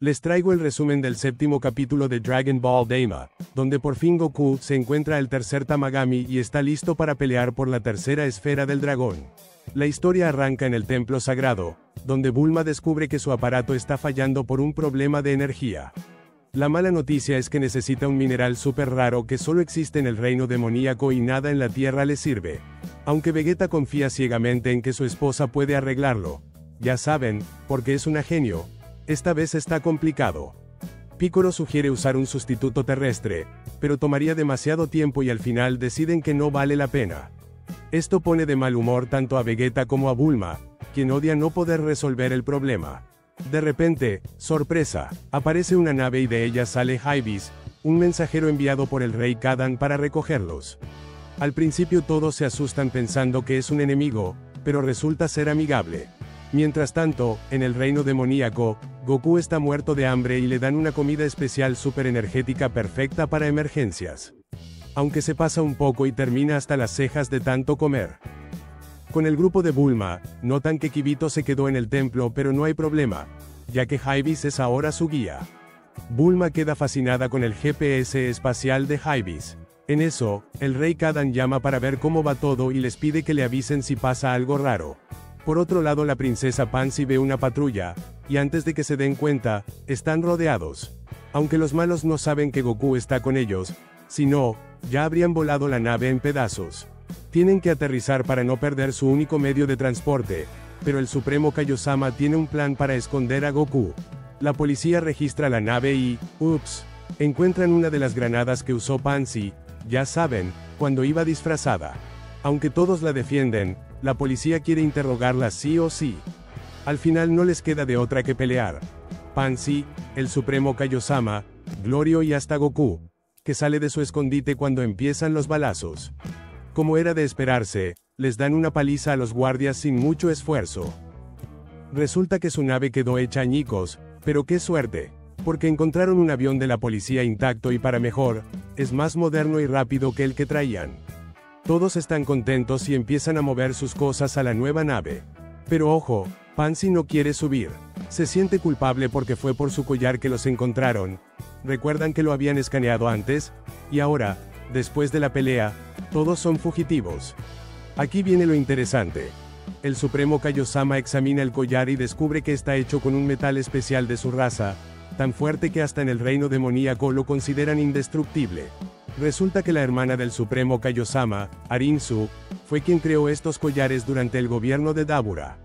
Les traigo el resumen del séptimo capítulo de Dragon Ball Daima, donde por fin Goku se encuentra el tercer Tamagami y está listo para pelear por la tercera esfera del dragón. La historia arranca en el templo sagrado, donde Bulma descubre que su aparato está fallando por un problema de energía. La mala noticia es que necesita un mineral súper raro que solo existe en el reino demoníaco y nada en la tierra le sirve. Aunque Vegeta confía ciegamente en que su esposa puede arreglarlo. Ya saben, porque es una genio. Esta vez está complicado. Piccolo sugiere usar un sustituto terrestre, pero tomaría demasiado tiempo y al final deciden que no vale la pena. Esto pone de mal humor tanto a Vegeta como a Bulma, quien odia no poder resolver el problema. De repente, sorpresa, aparece una nave y de ella sale Hyvis, un mensajero enviado por el rey Kadan para recogerlos. Al principio todos se asustan pensando que es un enemigo, pero resulta ser amigable. Mientras tanto, en el reino demoníaco, Goku está muerto de hambre y le dan una comida especial súper energética perfecta para emergencias. Aunque se pasa un poco y termina hasta las cejas de tanto comer. Con el grupo de Bulma, notan que Kibito se quedó en el templo pero no hay problema, ya que Hyvis es ahora su guía. Bulma queda fascinada con el GPS espacial de Hyvis. En eso, el rey Kadan llama para ver cómo va todo y les pide que le avisen si pasa algo raro. Por otro lado, la princesa Pansy ve una patrulla, y antes de que se den cuenta, están rodeados. Aunque los malos no saben que Goku está con ellos, si no, ya habrían volado la nave en pedazos. Tienen que aterrizar para no perder su único medio de transporte, pero el supremo Kaiosama tiene un plan para esconder a Goku. La policía registra la nave y, ups, encuentran una de las granadas que usó Pansy, ya saben, cuando iba disfrazada. Aunque todos la defienden, la policía quiere interrogarla sí o sí. Al final no les queda de otra que pelear. Pansy, el supremo Kaiosama, Glorio y hasta Goku, que sale de su escondite cuando empiezan los balazos. Como era de esperarse, les dan una paliza a los guardias sin mucho esfuerzo. Resulta que su nave quedó hecha añicos, pero qué suerte, porque encontraron un avión de la policía intacto y para mejor, es más moderno y rápido que el que traían. Todos están contentos y empiezan a mover sus cosas a la nueva nave. Pero ojo, Pansy no quiere subir. Se siente culpable porque fue por su collar que los encontraron. ¿Recuerdan que lo habían escaneado antes? Y ahora, después de la pelea, todos son fugitivos. Aquí viene lo interesante. El supremo Kaiosama examina el collar y descubre que está hecho con un metal especial de su raza, tan fuerte que hasta en el reino demoníaco lo consideran indestructible. Resulta que la hermana del supremo Kaiosama, Arinsu, fue quien creó estos collares durante el gobierno de Dabura.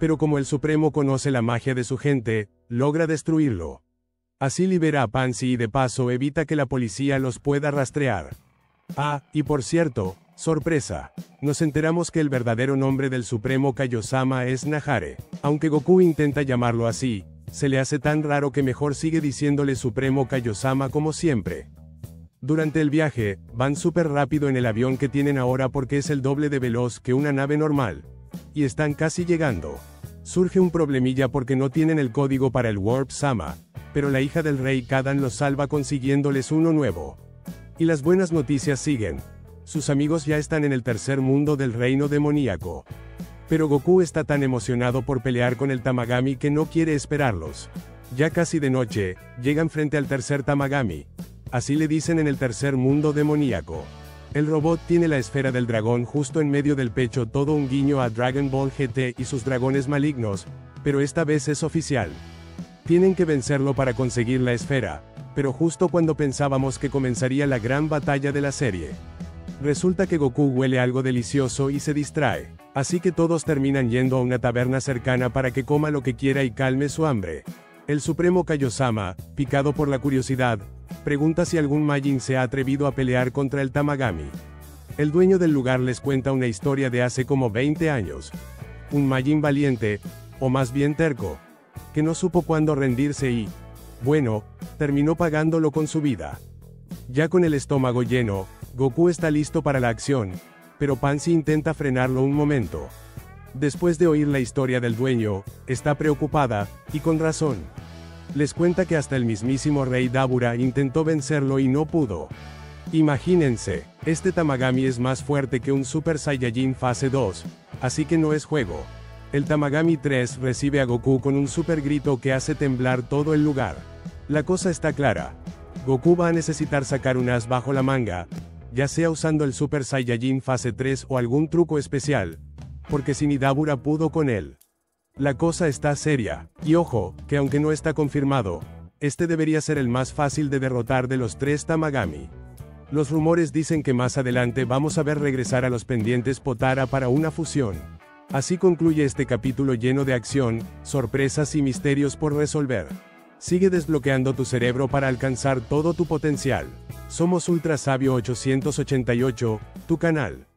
Pero como el supremo conoce la magia de su gente, logra destruirlo. Así libera a Pansy y de paso evita que la policía los pueda rastrear. Ah, y por cierto, sorpresa, nos enteramos que el verdadero nombre del supremo Kaiosama es Najare. Aunque Goku intenta llamarlo así, se le hace tan raro que mejor sigue diciéndole supremo Kaiosama como siempre. Durante el viaje, van súper rápido en el avión que tienen ahora porque es el doble de veloz que una nave normal. Y están casi llegando. Surge un problemilla porque no tienen el código para el Warp Sama, pero la hija del rey Kadan los salva consiguiéndoles uno nuevo. Y las buenas noticias siguen. Sus amigos ya están en el tercer mundo del reino demoníaco. Pero Goku está tan emocionado por pelear con el Tamagami que no quiere esperarlos. Ya casi de noche, llegan frente al tercer Tamagami. Así le dicen en el tercer mundo demoníaco. El robot tiene la esfera del dragón justo en medio del pecho, todo un guiño a Dragon Ball GT y sus dragones malignos, pero esta vez es oficial. Tienen que vencerlo para conseguir la esfera, pero justo cuando pensábamos que comenzaría la gran batalla de la serie. Resulta que Goku huele algo delicioso y se distrae, así que todos terminan yendo a una taberna cercana para que coma lo que quiera y calme su hambre. El supremo Kaiosama, picado por la curiosidad, pregunta si algún Majin se ha atrevido a pelear contra el Tamagami. El dueño del lugar les cuenta una historia de hace como 20 años. Un Majin valiente, o más bien terco, que no supo cuándo rendirse y, bueno, terminó pagándolo con su vida. Ya con el estómago lleno, Goku está listo para la acción, pero Pansy intenta frenarlo un momento. Después de oír la historia del dueño, está preocupada, y con razón. Les cuenta que hasta el mismísimo rey Dabura intentó vencerlo y no pudo. Imagínense, este Tamagami es más fuerte que un Super Saiyajin fase 2, así que no es juego. El Tamagami 3 recibe a Goku con un super grito que hace temblar todo el lugar. La cosa está clara. Goku va a necesitar sacar un as bajo la manga, ya sea usando el Super Saiyajin Fase 3 o algún truco especial, porque Sinidabura pudo con él. La cosa está seria, y ojo, que aunque no está confirmado, este debería ser el más fácil de derrotar de los tres Tamagami. Los rumores dicen que más adelante vamos a ver regresar a los pendientes Potara para una fusión. Así concluye este capítulo lleno de acción, sorpresas y misterios por resolver. Sigue desbloqueando tu cerebro para alcanzar todo tu potencial. Somos Ultrasabio 888, tu canal.